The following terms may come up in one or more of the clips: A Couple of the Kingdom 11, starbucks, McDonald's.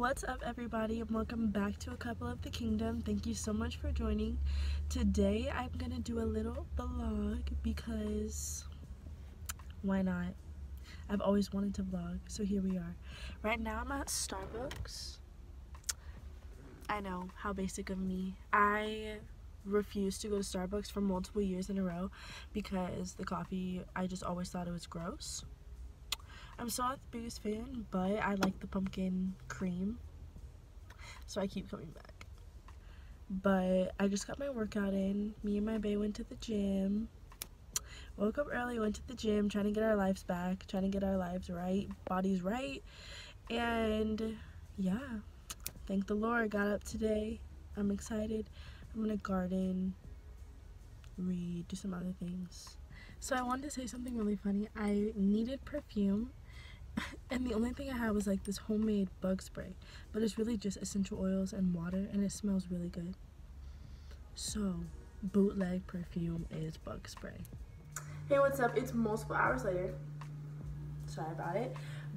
What's up, everybody, and welcome back to A Couple of the Kingdom. Thank you so much for joining. Today I'm gonna do a little vlog because why not? I've always wanted to vlog, so here we are. Right now I'm at Starbucks. I know, how basic of me. I refused to go to Starbucks for multiple years in a row because the coffee, I just always thought it was gross. I'm still not the biggest fan, but I like the pumpkin cream, so I keep coming back. But I just got my workout in. Me and my bae went to the gym. Woke up early, went to the gym, trying to get our lives back, trying to get our lives right, bodies right. And yeah, thank the Lord, got up today. I'm excited. I'm gonna garden, read, do some other things. So I wanted to say something really funny. I needed perfume. And the only thing I had was like this homemade bug spray, but it's really just essential oils and water, and it smells really good. So bootleg perfume is bug spray. Hey, what's up? It's multiple hours later. Sorry about it,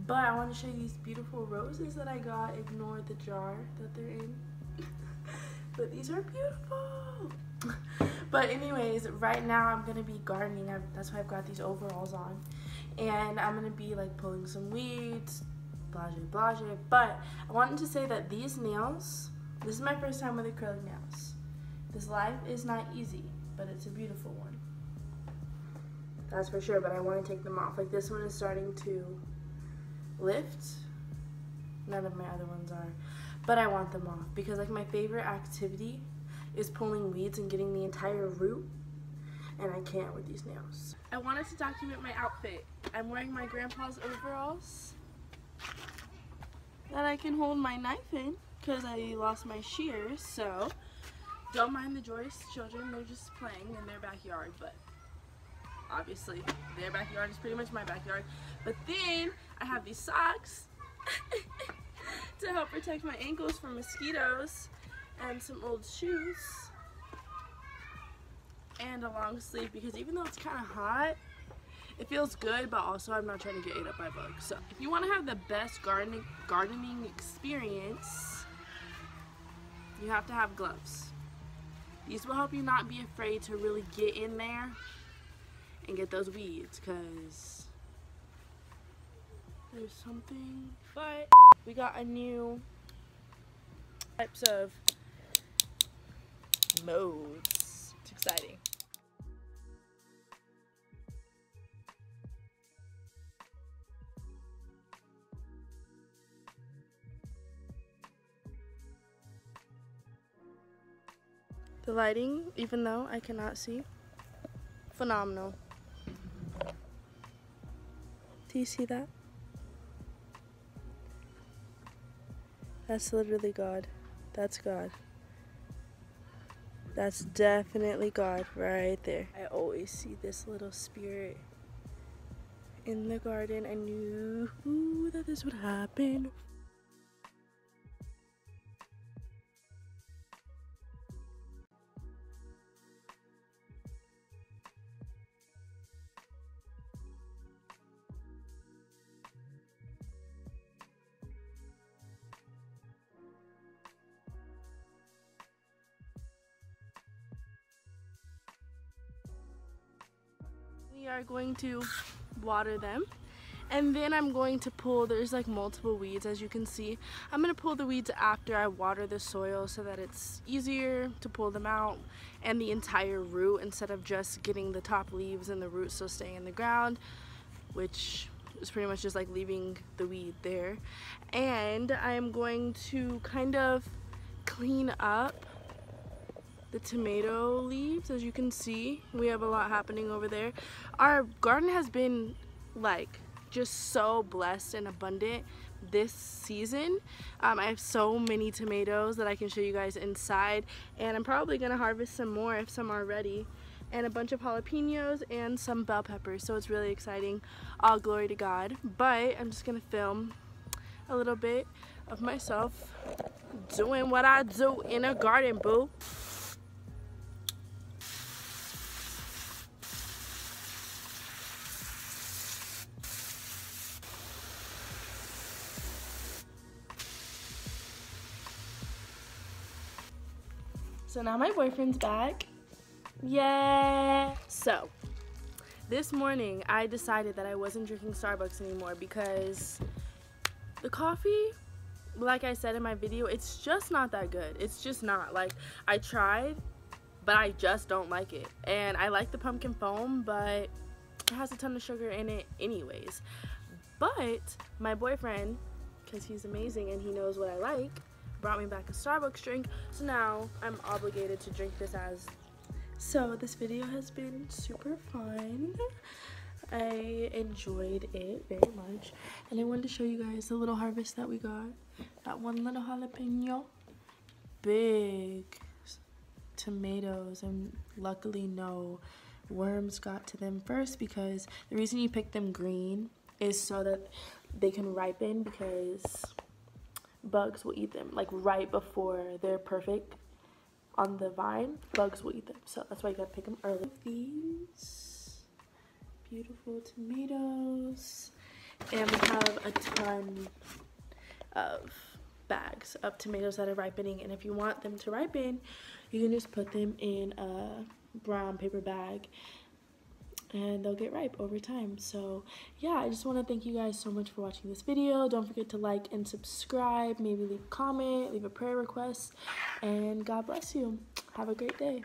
but I want to show you these beautiful roses that I got. Ignore the jar that they're in. But these are beautiful. But anyways, right now I'm gonna be gardening. That's why I've got these overalls on. And I'm gonna be like pulling some weeds, blase, blase. But I wanted to say that these nails, this is my first time with acrylic nails. This life is not easy, but it's a beautiful one. That's for sure, but I wanna take them off. Like this one is starting to lift. None of my other ones are. But I want them off because like my favorite activity is pulling weeds and getting the entire root, and I can't with these nails. I wanted to document my outfit. I'm wearing my grandpa's overalls that I can hold my knife in because I lost my shears, so don't mind the Joyce children. They're just playing in their backyard, but obviously their backyard is pretty much my backyard. But then I have these socks to help protect my ankles from mosquitoes, and some old shoes and a long sleeve because even though it's kind of hot, it feels good, but also I'm not trying to get ate up by bugs. So if you want to have the best gardening experience, you have to have gloves. These will help you not be afraid to really get in there and get those weeds because there's something. But we got a new types of modes. It's exciting. The lighting, even though I cannot see, phenomenal. Do you see that? That's literally God. That's God. That's definitely God right there. I always see this little spirit in the garden. I knew that this would happen. We are going to water them, and then I'm going to pull, there's like multiple weeds as you can see. I'm going to pull the weeds after I water the soil so that it's easier to pull them out and the entire root instead of just getting the top leaves and the root still staying in the ground, which is pretty much just like leaving the weed there. And I am going to kind of clean up the tomato leaves. As you can see, we have a lot happening over there. Our garden has been like just so blessed and abundant this season. I have so many tomatoes that I can show you guys inside, and I'm probably gonna harvest some more if some are ready, and a bunch of jalapenos and some bell peppers, so it's really exciting. All glory to God. But I'm just gonna film a little bit of myself doing what I do in a garden, boo. So now my boyfriend's back. Yay! So, this morning I decided that I wasn't drinking Starbucks anymore because the coffee, like I said in my video, it's just not that good. It's just not. Like, I tried, but I just don't like it. And I like the pumpkin foam, but it has a ton of sugar in it anyways. But my boyfriend, because he's amazing and he knows what I like, brought me back a Starbucks drink, so now I'm obligated to drink this as. So this video has been super fun. I enjoyed it very much, and I wanted to show you guys the little harvest that we got. That one little jalapeno, big tomatoes, and luckily no worms got to them first, because the reason you pick them green is so that they can ripen, because bugs will eat them. Like, right before they're perfect on the vine, bugs will eat them, so that's why you gotta pick them early. These beautiful tomatoes, and we have a ton of bags of tomatoes that are ripening, and if you want them to ripen, you can just put them in a brown paper bag and they'll get ripe over time. So yeah, I just want to thank you guys so much for watching this video. Don't forget to like and subscribe, maybe leave a comment, leave a prayer request, and God bless you. Have a great day.